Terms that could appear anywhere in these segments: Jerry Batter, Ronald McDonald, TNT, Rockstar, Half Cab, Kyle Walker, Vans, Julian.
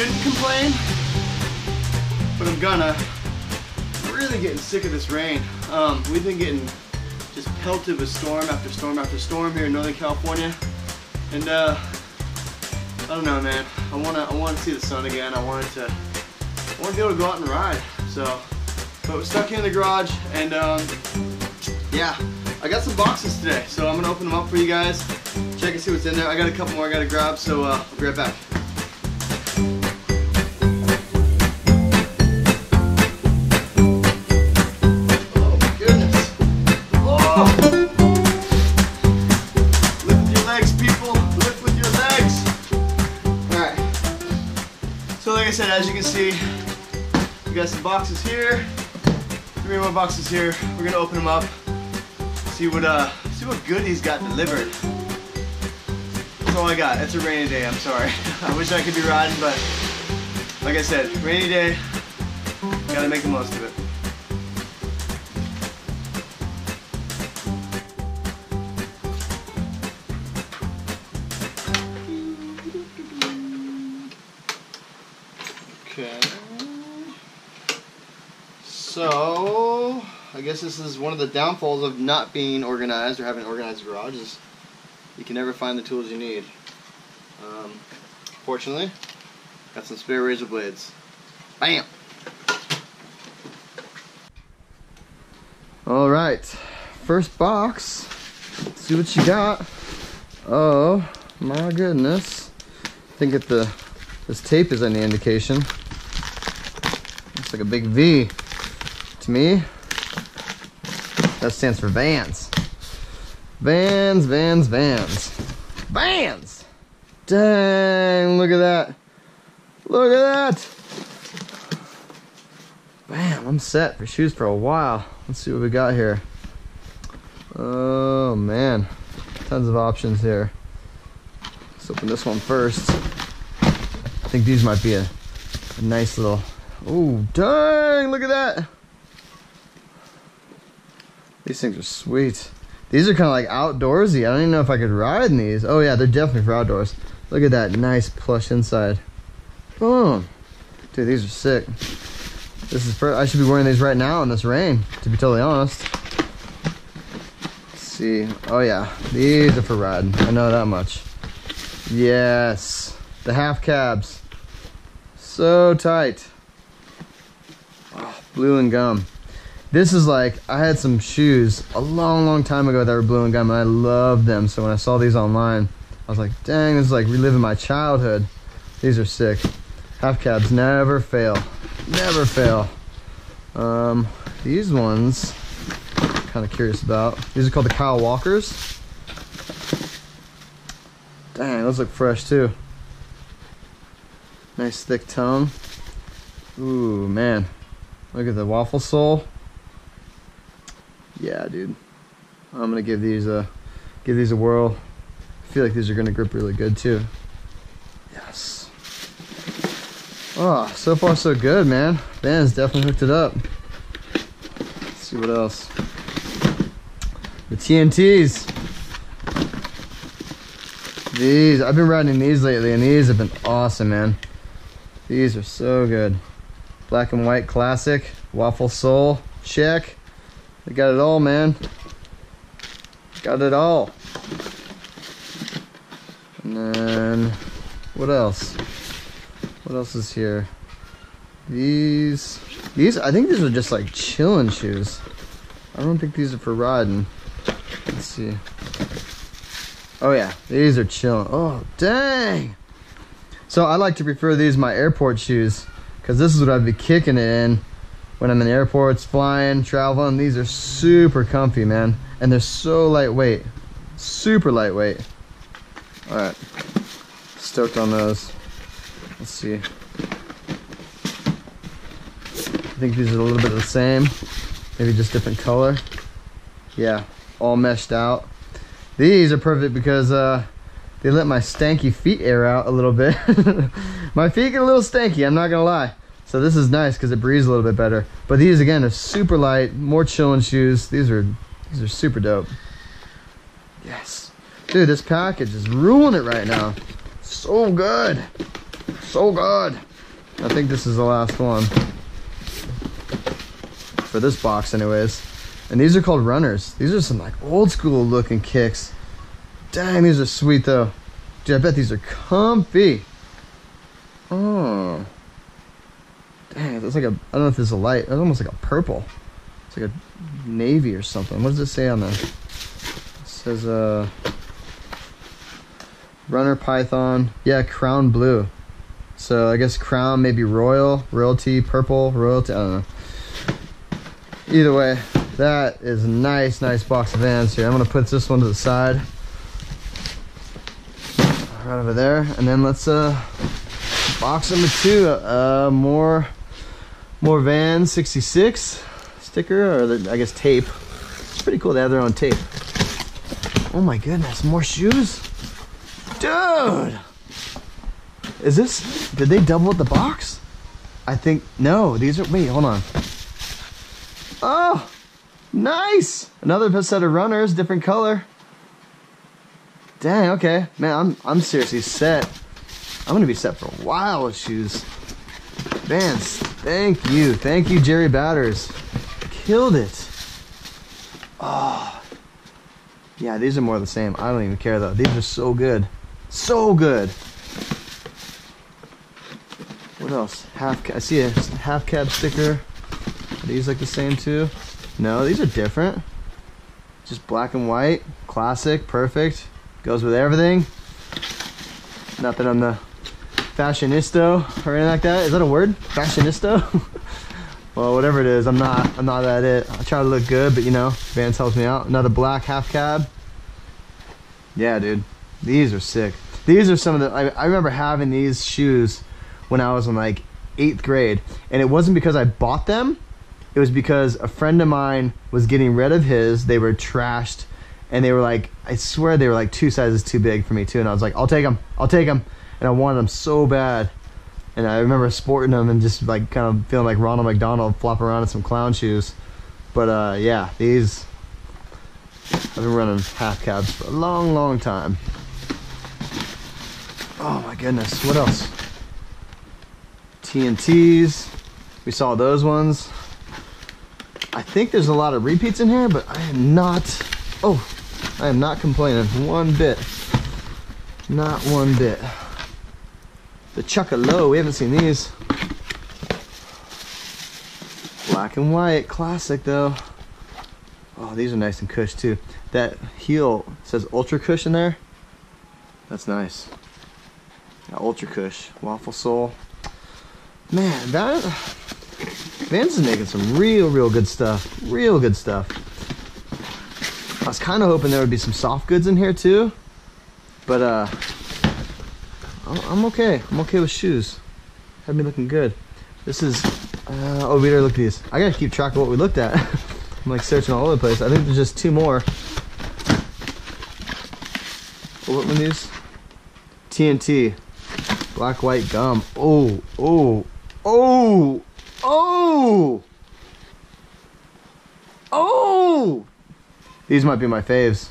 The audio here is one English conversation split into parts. shouldn't complain, but I'm gonna. I'm really getting sick of this rain. We've been getting just pelted with storm after storm after storm here in Northern California, and I don't know, man. I wanna see the sun again. I wanna be able to go out and ride. So, but we're stuck here in the garage, and yeah, I got some boxes today, so I'm gonna open them up for you guys. Check and see what's in there. I got a couple more I gotta grab, so I'll be right back. As you can see, we got some boxes here, 3 more boxes here. We're gonna open them up, see what goodies got delivered. That's all I got. It's a rainy day. I'm sorry. I wish I could be riding, but like I said, rainy day. Gotta make the most of it. So, I guess this is one of the downfalls of not being organized or having an organized garage, is you can never find the tools you need. Fortunately, got some spare razor blades. Bam! Alright, first box. Let's see what you got. Oh, my goodness. I think if this tape is any indication. Looks like a big V. To me, that stands for Vans. Vans, Vans, Vans. Vans! Dang, look at that. Look at that! Bam, I'm set for shoes for a while. Let's see what we got here. Oh man, tons of options here. Let's open this one first. I think these might be a nice little... Oh, dang, look at that! These things are sweet. These are kind of like outdoorsy. I don't even know if I could ride in these. Oh yeah, they're definitely for outdoors. Look at that nice plush inside. Boom. Dude, these are sick. This is I should be wearing these right now in this rain, to be totally honest. Let's see. Oh yeah, these are for riding. I know that much. Yes. The half cabs. So tight. Oh, blue and gum. This is like, I had some shoes a long time ago that were blue and gum, and I loved them. So when I saw these online, I was like, dang, this is like reliving my childhood. These are sick. Half cabs never fail. Never fail. These ones, kind of curious about. These are called the Kyle Walkers. Dang, those look fresh too. Nice thick tongue. Ooh, man. Look at the waffle sole. Yeah, dude. I'm gonna give these a whirl. I feel like these are gonna grip really good too. Yes. Oh, so far so good, man. Vans definitely hooked it up. Let's see what else. The TNTs. These, I've been riding these lately, and these have been awesome, man. These are so good. Black and white classic, waffle sole, check. They got it all, man. Got it all. And then, what else? What else is here? These, I think these are just like chilling shoes. I don't think these are for riding. Let's see. Oh yeah, these are chilling. Oh, dang. So I like to prefer these my airport shoes, because this is what I'd be kicking it in. When I'm in airports, flying, traveling, these are super comfy, man. And they're so lightweight. Super lightweight. Alright. Stoked on those. Let's see. I think these are a little bit the same. Maybe just different color. Yeah. All meshed out. These are perfect because they let my stanky feet air out a little bit. My feet get a little stanky, I'm not going to lie. So this is nice because it breathes a little bit better. But these again are super light, more chillin' shoes. These are super dope. Yes. Dude, this package is ruining it right now. So good. So good. I think this is the last one for this box anyways. And these are called runners. These are some like old school looking kicks. Damn, these are sweet though. Dude, I bet these are comfy. Oh. Dang, it looks like a, I don't know if this is a light. It's almost like a purple. It's like a navy or something. What does it say on there? It says, runner python. Yeah, crown blue. So I guess crown, maybe royal, royalty, purple, royalty, I don't know. Either way, that is a nice, nice box of Vans here. I'm gonna put this one to the side. Right over there. And then let's, box number two, more Vans 66 sticker, or the, I guess tape. It's pretty cool they have their own tape. Oh my goodness, more shoes? Dude! Is this, did they double the box? I think, no, these are, wait, hold on. Oh, nice! Another set of runners, different color. Dang, okay. Man, I'm seriously set. I'm gonna be set for a while with shoes. Vans, thank you. Thank you, Jerry Batters. Killed it. Oh. Yeah, these are more of the same. I don't even care though. These are so good. So good. What else? Half Cab, I see a Half Cab sticker. Are these like the same too? No, these are different. Just black and white. Classic, perfect. Goes with everything. Not that I'm the fashionista or anything like that. Is that a word? Fashionista? Well, whatever it is, I'm not at it. I try to look good, but you know, Vans helps me out. Another black Half Cab. Yeah, dude. These are sick. These are some of the, I remember having these shoes when I was in like 8th grade. And it wasn't because I bought them. It was because a friend of mine was getting rid of his. They were trashed. And they were like, I swear they were like 2 sizes too big for me too. And I was like, I'll take them, I'll take them. And I wanted them so bad. And I remember sporting them and just like kind of feeling like Ronald McDonald flopping around in some clown shoes. But yeah, these, I've been running Half Cabs for a long, long time. Oh my goodness, what else? TNTs, we saw those ones. I think there's a lot of repeats in here, but I am not, oh, I am not complaining one bit. Not one bit. The Chuck low, we haven't seen these. Black and white, classic though. Oh, these are nice and cush too. That heel says ultra cush in there. That's nice. Yeah, ultra cush, waffle sole. Man, that Vans is making some real, real good stuff. Real good stuff. I was kind of hoping there would be some soft goods in here too, but I'm okay. I'm okay with shoes. Had me looking good. This is, oh, we already looked at these. I gotta keep track of what we looked at. I'm like searching all over the place. I think there's just 2 more. Oh, what were these? TNT, black, white gum. Oh, oh, oh, oh, oh. These might be my faves.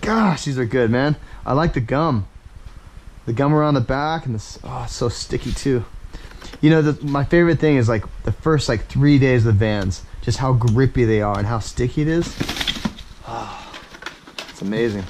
Gosh, these are good, man. I like the gum. The gum around the back and this, oh, it's so sticky too. You know, my favorite thing is like the first like 3 days of the Vans, just how grippy they are and how sticky it is. Oh, it's amazing.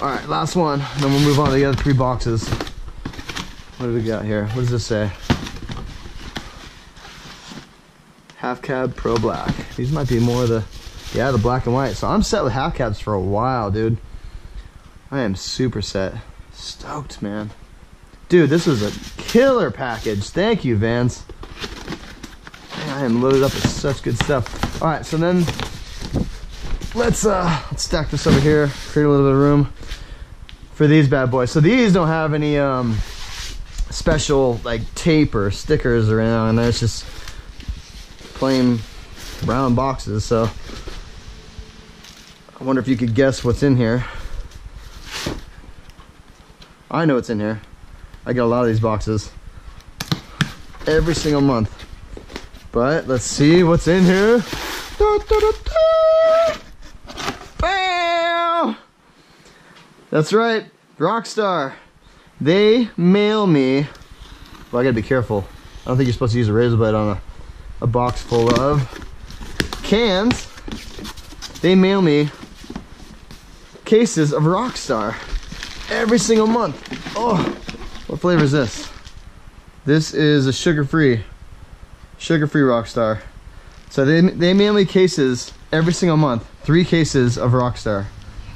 All right, last one, then we'll move on to the other 3 boxes. What do we got here? What does this say? Half Cab Pro Black. These might be more of the, yeah, the black and white. So I'm set with Half Cabs for a while, dude. I am super set. Stoked, man. Dude, this was a killer package. Thank you, Vans. Man, I am loaded up with such good stuff. All right, so then let's stack this over here, create a little bit of room for these bad boys. So these don't have any special like tape or stickers or anything on there. It's just plain brown boxes, so I wonder if you could guess what's in here. I know what's in here. I get a lot of these boxes every single month. But let's see what's in here. Da, da, da, da. Bam! That's right, Rockstar. They mail me. Well, I gotta be careful. I don't think you're supposed to use a razor blade on a box full of cans. They mail me cases of Rockstar every single month. Oh, what flavor is this? This is a sugar-free Rockstar. So they mail me cases every single month. 3 cases of Rockstar.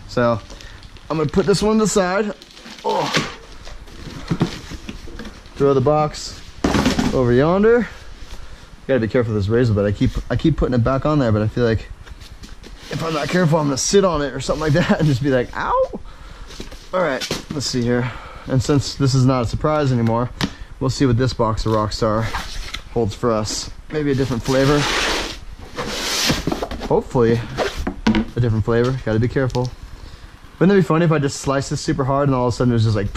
So I'm gonna put this one to the side. Oh, throw the box over yonder. Gotta be careful with this razor, but I keep putting it back on there, but I feel like if I'm not careful, I'm gonna sit on it or something like that and just be like, ow. All right, let's see here. And since this is not a surprise anymore, we'll see what this box of Rockstar holds for us. Maybe a different flavor. Hopefully a different flavor, gotta be careful. Wouldn't it be funny if I just sliced this super hard and all of a sudden it was just like,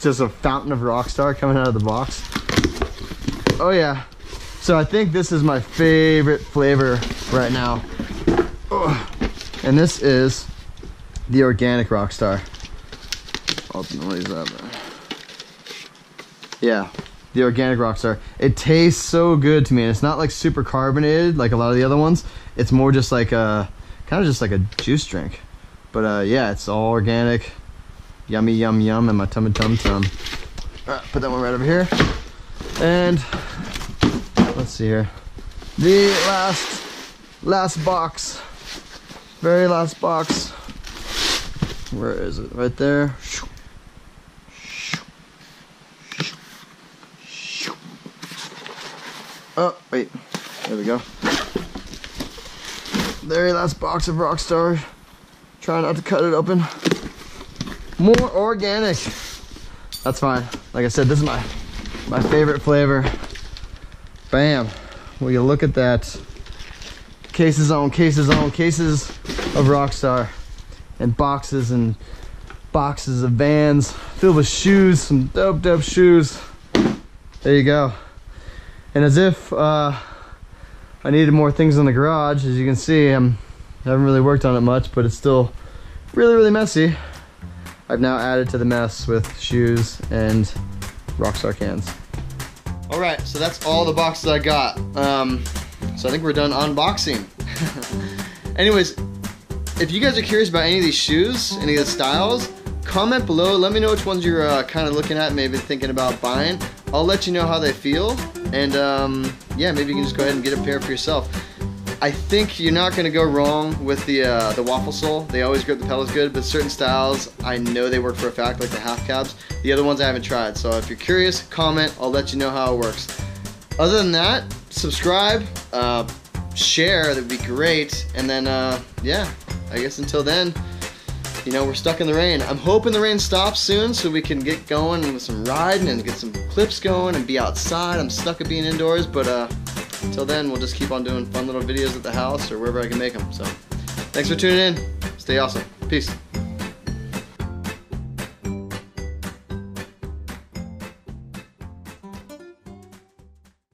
just a fountain of Rockstar coming out of the box. Oh yeah. So I think this is my favorite flavor right now. Ugh. And this is the organic Rockstar. All the noise out there. Yeah, the organic Rockstar. It tastes so good to me, and it's not like super carbonated like a lot of the other ones. It's more just like a, kind of just like a juice drink. But yeah, it's all organic. Yummy, yum, yum, and my tummy, tum, tum. All right, put that one right over here. And let's see here. The last box. Very last box. Where is it? Right there. Oh, wait. There we go. Very last box of Rockstar. Try not to cut it open. More organic. That's fine. Like I said, this is my favorite flavor. Bam. Will you look at that? Cases on cases on cases of Rockstar. And boxes of Vans filled with shoes, some dope shoes. There you go. And as if I needed more things in the garage, as you can see, I haven't really worked on it much, but it's still really messy. I've now added to the mess with shoes and Rockstar cans. All right, so that's all the boxes I got. So I think we're done unboxing. Anyways, if you guys are curious about any of these shoes, any of the styles, comment below. Let me know which ones you're kind of looking at, maybe thinking about buying. I'll let you know how they feel. And yeah, maybe you can just go ahead and get a pair for yourself. I think you're not gonna go wrong with the waffle sole. They always grip the pedals good, but certain styles, I know they work for a fact, like the half cabs. The other ones I haven't tried. So if you're curious, comment, I'll let you know how it works. Other than that, subscribe, share, that'd be great. And then yeah. I guess until then, you know, we're stuck in the rain. I'm hoping the rain stops soon so we can get going with some riding and get some clips going and be outside. I'm stuck at being indoors, but until then, we'll just keep on doing fun little videos at the house or wherever I can make them. So thanks for tuning in. Stay awesome. Peace.